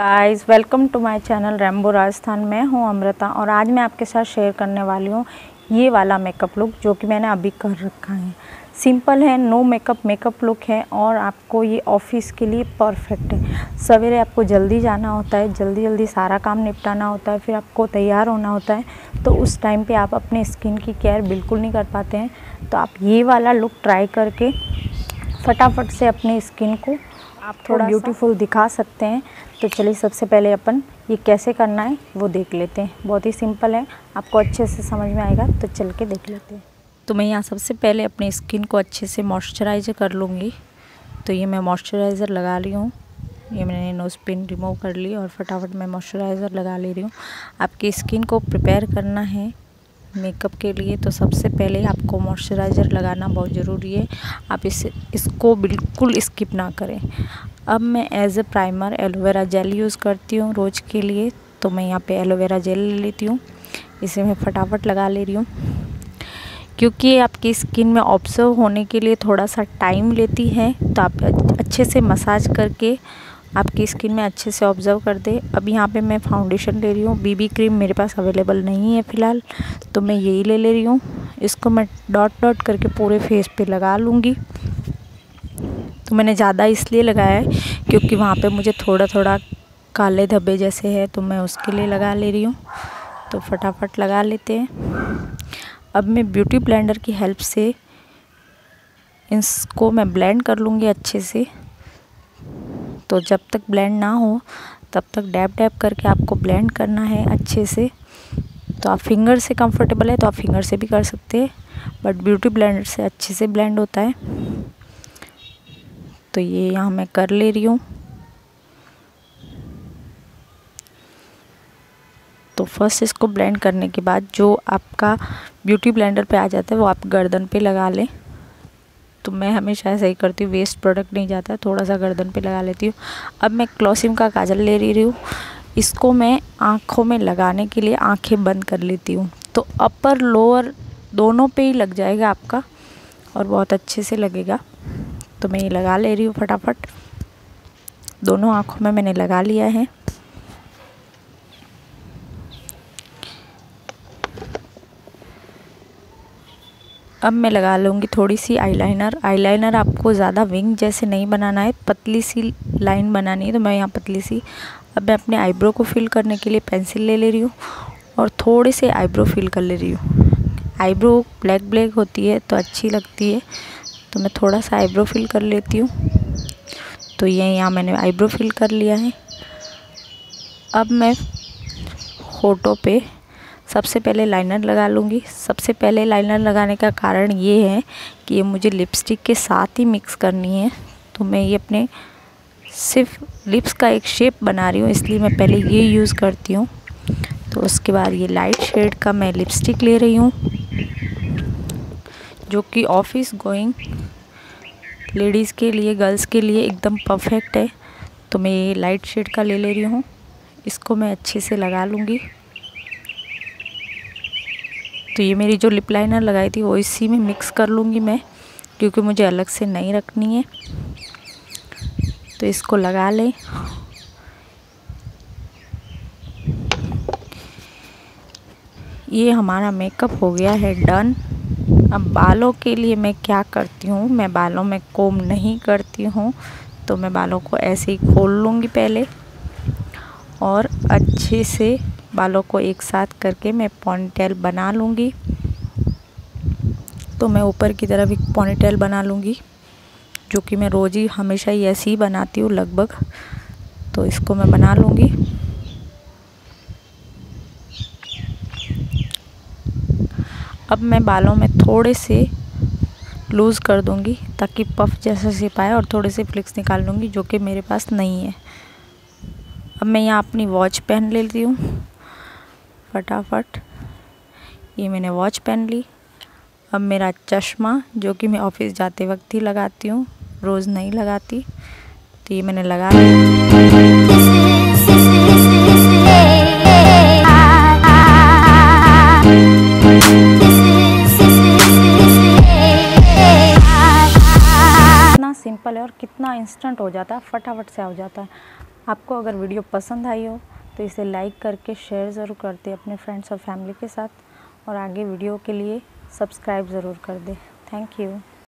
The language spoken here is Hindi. Guys welcome to my channel Rambo Rajasthan. मैं हूं अमृता और आज मैं आपके साथ शेयर करने वाली हूं ये वाला मेकअप लुक जो कि मैंने अभी कर रखा है। सिंपल है, नो मेकअप लुक है और आपको ये ऑफिस के लिए परफेक्ट है। सवेरे आपको जल्दी जाना होता है, जल्दी सारा काम निपटाना होता है, फिर आपको तैयार होना होता है, तो उस टाइम पे आप अपने स्किन की केयर बिल्कुल नहीं कर पाते हैं। तो आप ये वाला लुक ट्राई करके फटाफट से अपनी स्किन को आप थोड़ा ब्यूटीफुल दिखा सकते हैं। तो चलिए सबसे पहले अपन ये कैसे करना है वो देख लेते हैं। बहुत ही सिंपल है, आपको अच्छे से समझ में आएगा, तो चल के देख लेते हैं। तो मैं यहाँ सबसे पहले अपनी स्किन को अच्छे से मॉइस्चराइज़ कर लूँगी। तो ये मैं मॉइस्चराइज़र लगा रही हूँ, ये मैंने नोज़ पिन रिमूव कर ली और फटाफट मैं मॉइस्चराइज़र लगा ले रही हूँ। आपकी स्किन को प्रिपेयर करना है मेकअप के लिए, तो सबसे पहले आपको मॉइस्चराइज़र लगाना बहुत ज़रूरी है। आप इसको बिल्कुल स्किप ना करें। अब मैं as a primer aloe vera gel use करती हूँ रोज़ के लिए, तो मैं यहाँ पे एलोवेरा जेल ले लेती हूँ, इसे मैं फटाफट लगा ले रही हूँ। क्योंकि आपकी स्किन में ऑब्जर्व होने के लिए थोड़ा सा टाइम लेती है, तो आप अच्छे से मसाज करके आपकी स्किन में अच्छे से ऑब्जर्व कर दे। अब यहाँ पे मैं फाउंडेशन ले रही हूँ, बीबी क्रीम मेरे पास अवेलेबल नहीं है फ़िलहाल, तो मैं यही ले रही हूँ। इसको मैं डॉट डॉट करके पूरे फेस पे लगा लूँगी। तो मैंने ज़्यादा इसलिए लगाया है क्योंकि वहाँ पे मुझे थोड़ा काले धब्बे जैसे है, तो मैं उसके लिए लगा ले रही हूँ। तो फटाफट लगा लेते हैं। अब मैं ब्यूटी ब्लेंडर की हेल्प से इसको मैं ब्लेंड कर लूँगी अच्छे से। तो जब तक ब्लेंड ना हो तब तक डैब करके आपको ब्लेंड करना है अच्छे से। तो आप फिंगर से कंफर्टेबल है तो आप फिंगर से भी कर सकते हैं, बट ब्यूटी ब्लेंडर से अच्छे से ब्लेंड होता है। तो ये यहाँ मैं कर ले रही हूँ। तो फर्स्ट इसको ब्लेंड करने के बाद जो आपका ब्यूटी ब्लेंडर पे आ जाता है वो आप गर्दन पे लगा लें। तो मैं हमेशा ऐसा ही करती हूँ, वेस्ट प्रोडक्ट नहीं जाता, थोड़ा सा गर्दन पे लगा लेती हूँ। अब मैं क्लोसअप का काजल ले रही हूँ, इसको मैं आँखों में लगाने के लिए आँखें बंद कर लेती हूँ। तो अपर लोअर दोनों पे ही लग जाएगा आपका और बहुत अच्छे से लगेगा। तो मैं ये लगा ले रही हूँ फटाफट, दोनों आँखों में मैंने लगा लिया है। अब मैं लगा लूँगी थोड़ी सी आईलाइनर। आईलाइनर आपको ज़्यादा विंग जैसे नहीं बनाना है, पतली सी लाइन बनानी है, तो मैं यहाँ पतली सी। अब मैं अपने आईब्रो को फिल करने के लिए पेंसिल ले रही हूँ और थोड़े से आईब्रो फिल कर ले रही हूँ। आईब्रो ब्लैक होती है तो अच्छी लगती है, तो मैं थोड़ा सा आईब्रो फिल कर लेती हूँ। तो ये यहाँ मैंने आईब्रो फिल कर लिया है। अब मैं होठों पे सबसे पहले लाइनर लगा लूँगी। सबसे पहले लाइनर लगाने का कारण ये है कि ये मुझे लिपस्टिक के साथ ही मिक्स करनी है, तो मैं ये अपने सिर्फ लिप्स का एक शेप बना रही हूँ, इसलिए मैं पहले ये यूज़ करती हूँ। तो उसके बाद ये लाइट शेड का मैं लिपस्टिक ले रही हूँ, जो कि ऑफिस गोइंग लेडीज़ के लिए, गर्ल्स के लिए एकदम परफेक्ट है। तो मैं ये लाइट शेड का ले रही हूँ, इसको मैं अच्छे से लगा लूँगी। तो ये मेरी जो लिप लाइनर लगाई थी वो इसी में मिक्स कर लूँगी मैं, क्योंकि मुझे अलग से नहीं रखनी है। तो इसको लगा लें। ये हमारा मेकअप हो गया है डन। अब बालों के लिए मैं क्या करती हूँ, मैं बालों में कोम नहीं करती हूँ, तो मैं बालों को ऐसे ही खोल लूँगी पहले और अच्छे से बालों को एक साथ करके मैं पॉनीटेल बना लूँगी। तो मैं ऊपर की तरफ एक पॉनीटेल बना लूँगी, जो कि मैं रोज़ ही हमेशा ही ऐसी ही बनाती हूँ लगभग। तो इसको मैं बना लूँगी। अब मैं बालों में थोड़े से लूज़ कर दूँगी ताकि पफ जैसा शेप आए और थोड़े से फ्लिक्स निकाल लूँगी, जो कि मेरे पास नहीं है। अब मैं यहाँ अपनी वॉच पहन लेती हूँ फटाफट। ये मैंने वॉच पहन ली। अब मेरा चश्मा, जो कि मैं ऑफिस जाते वक्त ही लगाती हूँ, रोज़ नहीं लगाती, तो ये मैंने लगा लिया। कितना सिंपल है और कितना इंस्टेंट हो जाता है, फटाफट से हो जाता है। आपको अगर वीडियो पसंद आई हो तो इसे लाइक करके शेयर ज़रूर कर दें अपने फ्रेंड्स और फैमिली के साथ, और आगे वीडियो के लिए सब्सक्राइब ज़रूर कर दें। Thank you.